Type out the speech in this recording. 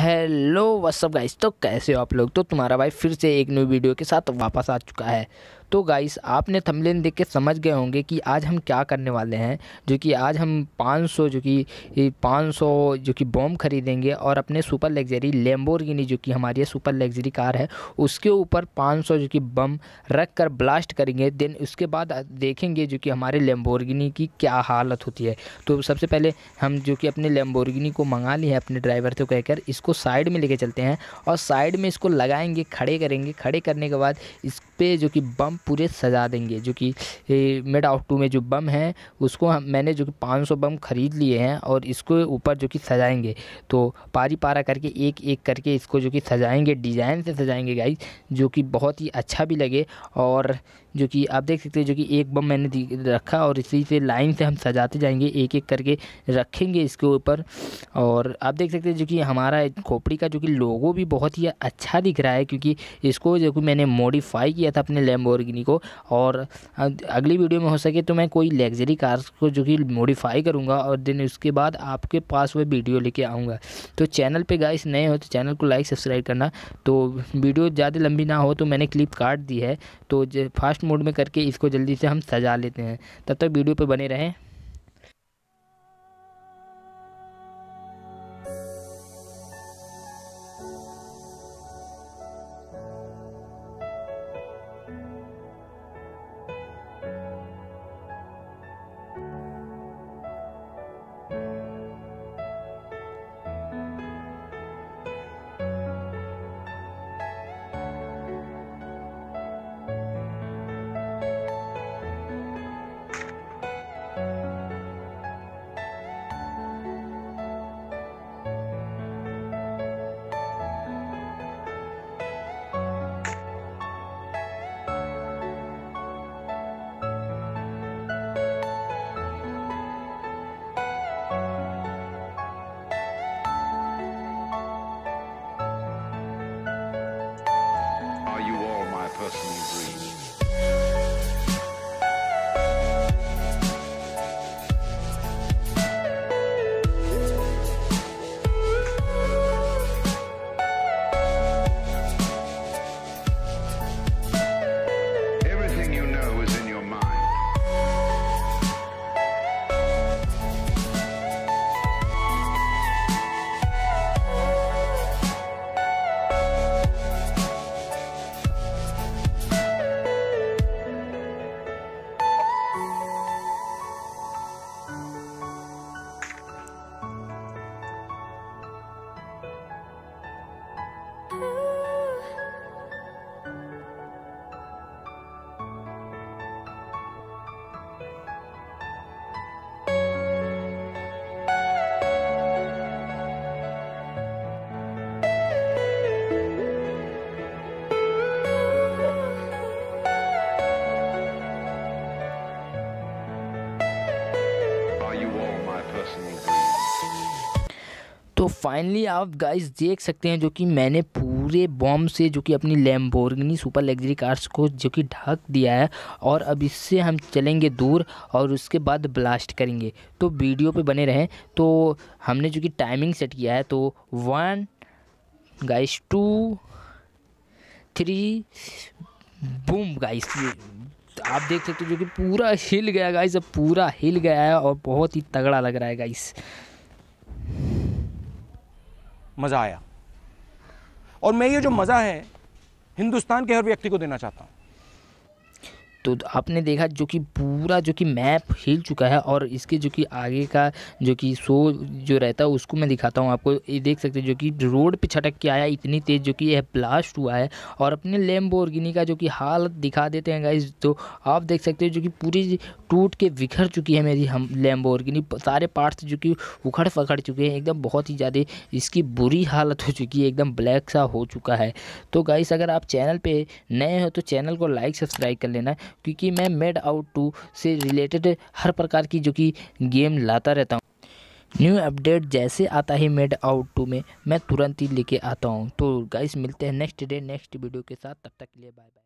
Hello what's up guys, तो कैसे हो आप लोग। तो तुम्हारा भाई फिर से एक न्यू वीडियो के साथ वापस आ चुका है। तो गाइस आपने थंबनेल देख के समझ गए होंगे कि आज हम क्या करने वाले हैं, जो कि आज हम 500 बॉम्ब ख़रीदेंगे और अपने सुपर लग्जरी लैम्बोर्गिनी जो कि हमारी सुपर लग्जरी कार है उसके ऊपर 500 बम रख कर ब्लास्ट करेंगे। देन उसके बाद देखेंगे जो कि हमारे लैम्बोर्गिनी की क्या हालत होती है। तो सबसे पहले हम जो कि अपने लैम्बोर्गिनी को मंगा लिए हैं अपने ड्राइवर से कहकर, इसको साइड में लेके चलते हैं और साइड में इसको लगाएंगे, खड़े करेंगे। खड़े करने के बाद इस पे जो कि बम पूरे सजा देंगे। जो कि Madout2 में जो बम है उसको मैंने जो कि 500 बम ख़रीद लिए हैं और इसको ऊपर जो कि सजाएंगे। तो पारी पारा करके एक एक करके इसको जो कि सजाएंगे, डिज़ाइन से सजाएंगे गाइस, जो कि बहुत ही अच्छा भी लगे। और जो कि आप देख सकते हैं जो कि एक बम मैंने रखा और इसी से लाइन से हम सजाते जाएंगे, एक एक करके रखेंगे इसके ऊपर। और आप देख सकते हैं जो कि हमारा खोपड़ी का जो कि लोगो भी बहुत ही अच्छा दिख रहा है, क्योंकि इसको जो कि मैंने मॉडिफाई किया था अपने लैम्बोर्गिनी को। और अगली वीडियो में हो सके तो मैं कोई लग्जरी कार्स को जो कि मॉडिफाई करूँगा और देन उसके बाद आपके पास वह वीडियो लेके आऊँगा। तो चैनल पर गाइस नए हो तो चैनल को लाइक सब्सक्राइब करना। तो वीडियो ज़्यादा लंबी ना हो तो मैंने क्लिप काट दी है, तो फास्ट मोड में करके इसको जल्दी से हम सजा लेते हैं। तब तक वीडियो पर बने रहें। तो फाइनली आप गाइस देख सकते हैं जो कि मैंने पूरे बॉम्ब से जो कि अपनी लैम्बोर्गिनी सुपर लग्जरी कार्स को जो कि ढक दिया है। और अब इससे हम चलेंगे दूर और उसके बाद ब्लास्ट करेंगे। तो वीडियो पे बने रहें। तो हमने जो कि टाइमिंग सेट किया है, तो 1 गाइस 2 3 बूम गाइस। आप देख सकते हो जो कि पूरा हिल गया गाइस, अब पूरा हिल गया है और बहुत ही तगड़ा लग रहा है गाइस। मज़ा आया और मैं ये जो मज़ा है हिंदुस्तान के हर व्यक्ति को देना चाहता हूँ। तो आपने देखा जो कि पूरा जो कि मैप हिल चुका है और इसके जो कि आगे का जो कि शो जो रहता है उसको मैं दिखाता हूँ आपको। ये देख सकते हैं जो कि रोड पे छटक के आया, इतनी तेज़ जो कि यह ब्लास्ट हुआ है। और अपने लैम्बोर्गिनी का जो कि हालत दिखा देते हैं गाइस। तो आप देख सकते हो जो कि पूरी टूट के बिखर चुकी है मेरी हम लैम्बोर्गिनी, सारे पार्ट्स जो कि उखड़ पखड़ चुके हैं एकदम, बहुत ही ज़्यादा इसकी बुरी हालत हो चुकी है, एकदम ब्लैक सा हो चुका है। तो गाइस अगर आप चैनल पर नए हो तो चैनल को लाइक सब्सक्राइब कर लेना, क्योंकि मैं Madout2 से रिलेटेड हर प्रकार की जो कि गेम लाता रहता हूँ। न्यू अपडेट जैसे आता है Madout2 में मैं तुरंत ही लेके आता हूँ। तो गाइस मिलते हैं नेक्स्ट डे नेक्स्ट वीडियो के साथ, तब तक के लिए बाय बाय।